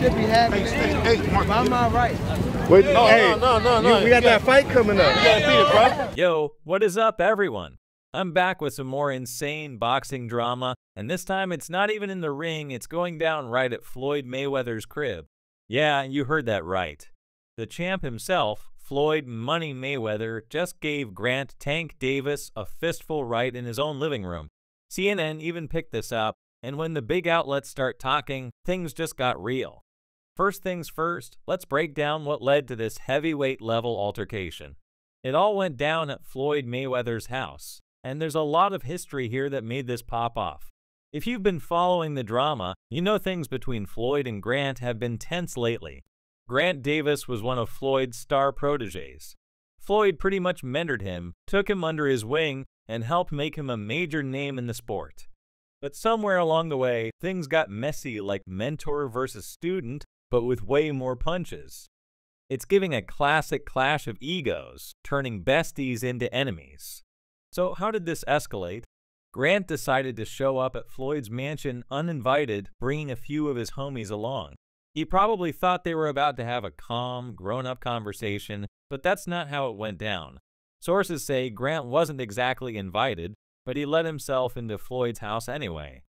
should be happening. Am I right? Wait, no, hey, no. We got that fight coming up. You gotta see it, bro. Yo, what is up, everyone? I'm back with some more insane boxing drama, and this time it's not even in the ring, it's going down right at Floyd Mayweather's crib. Yeah, you heard that right. The champ himself, Floyd Money Mayweather, just gave Gervonta Tank Davis a fistful right in his own living room. CNN even picked this up, and when the big outlets start talking, things just got real. First things first, let's break down what led to this heavyweight level altercation. It all went down at Floyd Mayweather's house, and there's a lot of history here that made this pop off. If you've been following the drama, you know things between Floyd and Gervonta have been tense lately. Gervonta Davis was one of Floyd's star proteges. Floyd pretty much mentored him, took him under his wing, and helped make him a major name in the sport. But somewhere along the way, things got messy, like mentor versus student, but with way more punches. It's giving a classic clash of egos, turning besties into enemies. So how did this escalate? Gervonta decided to show up at Floyd's mansion uninvited, bringing a few of his homies along. He probably thought they were about to have a calm, grown-up conversation, but that's not how it went down. Sources say Gervonta wasn't exactly invited, but he let himself into Floyd's house anyway.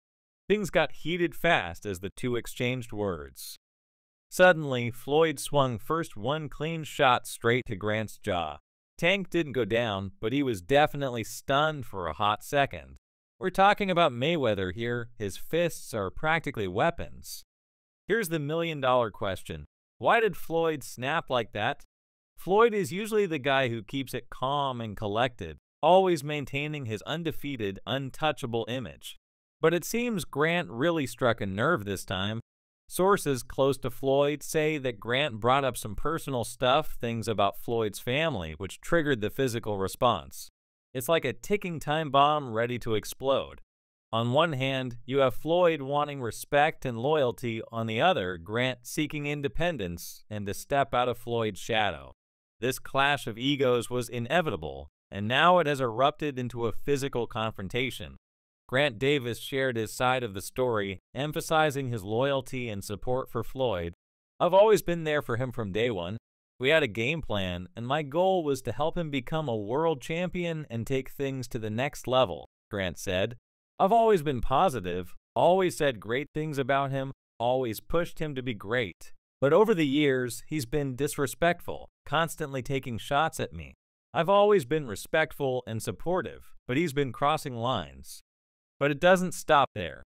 Things got heated fast as the two exchanged words. Suddenly, Floyd swung first one clean shot straight to Gervonta's jaw. Tank didn't go down, but he was definitely stunned for a hot second. We're talking about Mayweather here. His fists are practically weapons. Here's the million-dollar question. Why did Floyd snap like that? Floyd is usually the guy who keeps it calm and collected, always maintaining his undefeated, untouchable image. But it seems Gervonta really struck a nerve this time. Sources close to Floyd say that Gervonta brought up some personal stuff, things about Floyd's family, which triggered the physical response. It's like a ticking time bomb ready to explode. On one hand, you have Floyd wanting respect and loyalty, on the other, Gervonta seeking independence and to step out of Floyd's shadow. This clash of egos was inevitable, and now it has erupted into a physical confrontation. Gervonta Davis shared his side of the story, emphasizing his loyalty and support for Floyd. I've always been there for him from day one. We had a game plan, and my goal was to help him become a world champion and take things to the next level, Gervonta said. I've always been positive, always said great things about him, always pushed him to be great. But over the years, he's been disrespectful, constantly taking shots at me. I've always been respectful and supportive, but he's been crossing lines. But it doesn't stop there.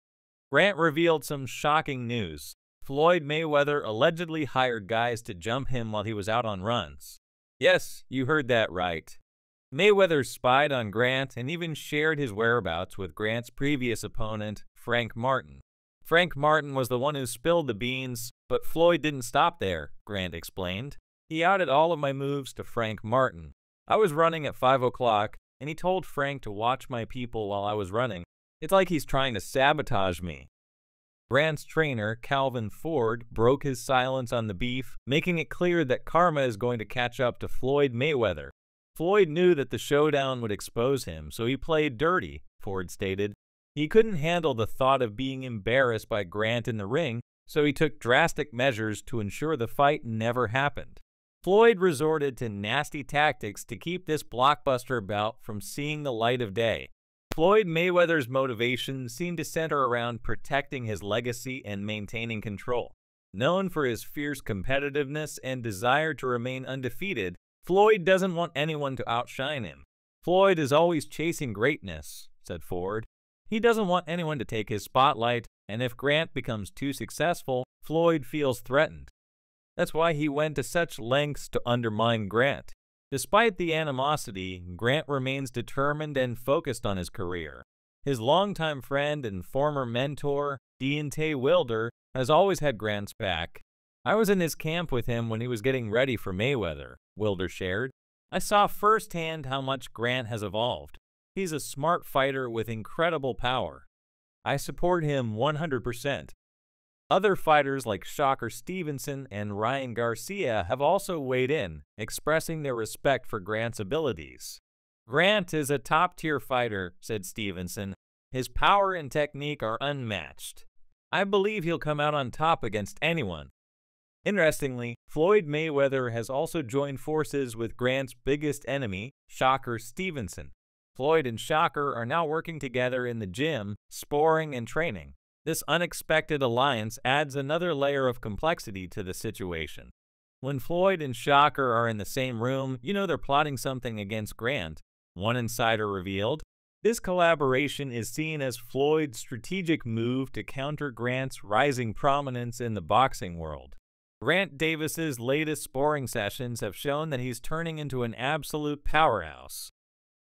Gervonta revealed some shocking news. Floyd Mayweather allegedly hired guys to jump him while he was out on runs. Yes, you heard that right. Mayweather spied on Gervonta and even shared his whereabouts with Gervonta's previous opponent, Frank Martin. Frank Martin was the one who spilled the beans, but Floyd didn't stop there, Gervonta explained. He outed all of my moves to Frank Martin. I was running at 5 o'clock, and he told Frank to watch my people while I was running. It's like he's trying to sabotage me. Gervonta's trainer, Calvin Ford, broke his silence on the beef, making it clear that karma is going to catch up to Floyd Mayweather. Floyd knew that the showdown would expose him, so he played dirty, Ford stated. He couldn't handle the thought of being embarrassed by Gervonta in the ring, so he took drastic measures to ensure the fight never happened. Floyd resorted to nasty tactics to keep this blockbuster bout from seeing the light of day. Floyd Mayweather's motivation seemed to center around protecting his legacy and maintaining control. Known for his fierce competitiveness and desire to remain undefeated, Floyd doesn't want anyone to outshine him. Floyd is always chasing greatness, said Ford. He doesn't want anyone to take his spotlight, and if Gervonta becomes too successful, Floyd feels threatened. That's why he went to such lengths to undermine Gervonta. Despite the animosity, Gervonta remains determined and focused on his career. His longtime friend and former mentor, Deontay Wilder, has always had Gervonta's back. I was in his camp with him when he was getting ready for Mayweather, Wilder shared. I saw firsthand how much Gervonta has evolved. He's a smart fighter with incredible power. I support him 100%. Other fighters like Shakur Stevenson and Ryan Garcia have also weighed in, expressing their respect for Gervonta's abilities. Gervonta is a top-tier fighter, said Stevenson. His power and technique are unmatched. I believe he'll come out on top against anyone. Interestingly, Floyd Mayweather has also joined forces with Grant's biggest enemy, Shakur Stevenson. Floyd and Shakur are now working together in the gym, sparring and training. This unexpected alliance adds another layer of complexity to the situation. When Floyd and Shakur are in the same room, you know they're plotting something against Grant, one insider revealed. This collaboration is seen as Floyd's strategic move to counter Grant's rising prominence in the boxing world. Grant Davis's latest sparring sessions have shown that he's turning into an absolute powerhouse.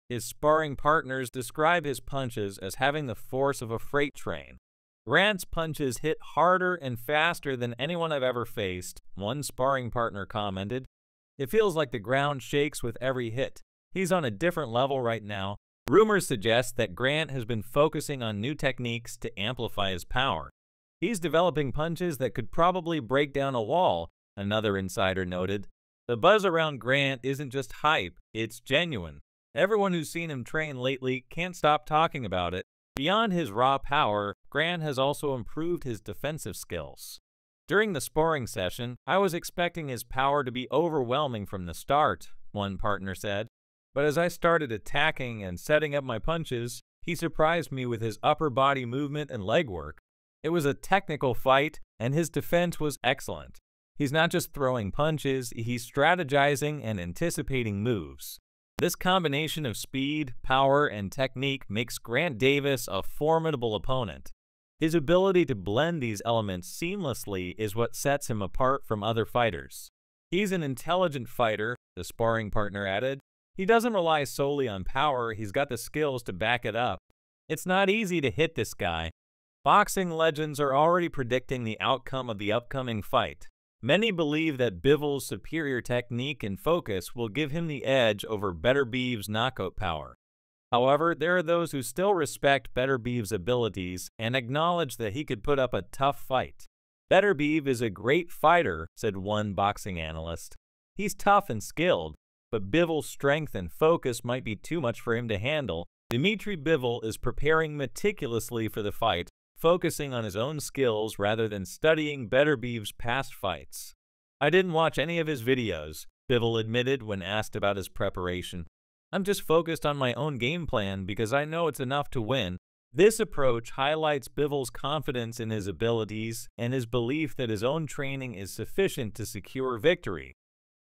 His sparring partners describe his punches as having the force of a freight train. Grant's punches hit harder and faster than anyone I've ever faced, one sparring partner commented. It feels like the ground shakes with every hit. He's on a different level right now. Rumors suggest that Grant has been focusing on new techniques to amplify his power. He's developing punches that could probably break down a wall, another insider noted. The buzz around Grant isn't just hype, it's genuine. Everyone who's seen him train lately can't stop talking about it. Beyond his raw power, Grant has also improved his defensive skills. During the sparring session, I was expecting his power to be overwhelming from the start, one partner said. But as I started attacking and setting up my punches, he surprised me with his upper body movement and legwork. It was a technical fight, and his defense was excellent. He's not just throwing punches, he's strategizing and anticipating moves. This combination of speed, power, and technique makes Grant Davis a formidable opponent. His ability to blend these elements seamlessly is what sets him apart from other fighters. He's an intelligent fighter, the sparring partner added. He doesn't rely solely on power, he's got the skills to back it up. It's not easy to hit this guy. Boxing legends are already predicting the outcome of the upcoming fight. Many believe that Bivol's superior technique and focus will give him the edge over Beterbiev's knockout power. However, there are those who still respect Beterbiev's abilities and acknowledge that he could put up a tough fight. Beterbiev is a great fighter, said one boxing analyst. He's tough and skilled, but Bivol's strength and focus might be too much for him to handle. Dmitry Bivol is preparing meticulously for the fight, focusing on his own skills rather than studying Beterbiev's past fights. I didn't watch any of his videos, Bivol admitted when asked about his preparation. I'm just focused on my own game plan because I know it's enough to win. This approach highlights Bivol's confidence in his abilities and his belief that his own training is sufficient to secure victory.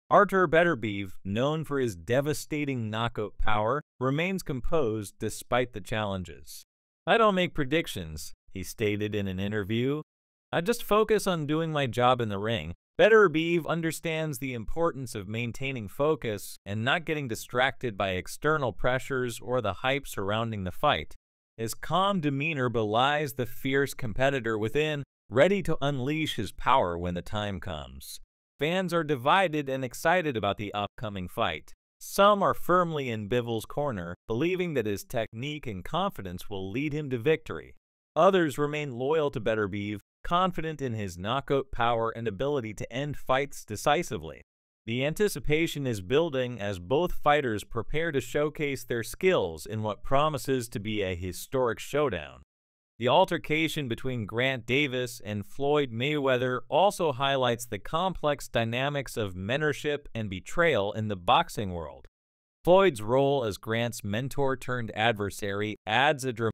Artur Beterbiev, known for his devastating knockout power, remains composed despite the challenges. I don't make predictions, he stated in an interview. I just focus on doing my job in the ring. Beterbiev understands the importance of maintaining focus and not getting distracted by external pressures or the hype surrounding the fight. His calm demeanor belies the fierce competitor within, ready to unleash his power when the time comes. Fans are divided and excited about the upcoming fight. Some are firmly in Bivol's corner, believing that his technique and confidence will lead him to victory. Others remain loyal to Beterbiev, confident in his knockout power and ability to end fights decisively. The anticipation is building as both fighters prepare to showcase their skills in what promises to be a historic showdown. The altercation between Grant Davis and Floyd Mayweather also highlights the complex dynamics of mentorship and betrayal in the boxing world. Floyd's role as Grant's mentor-turned-adversary adds a dramatic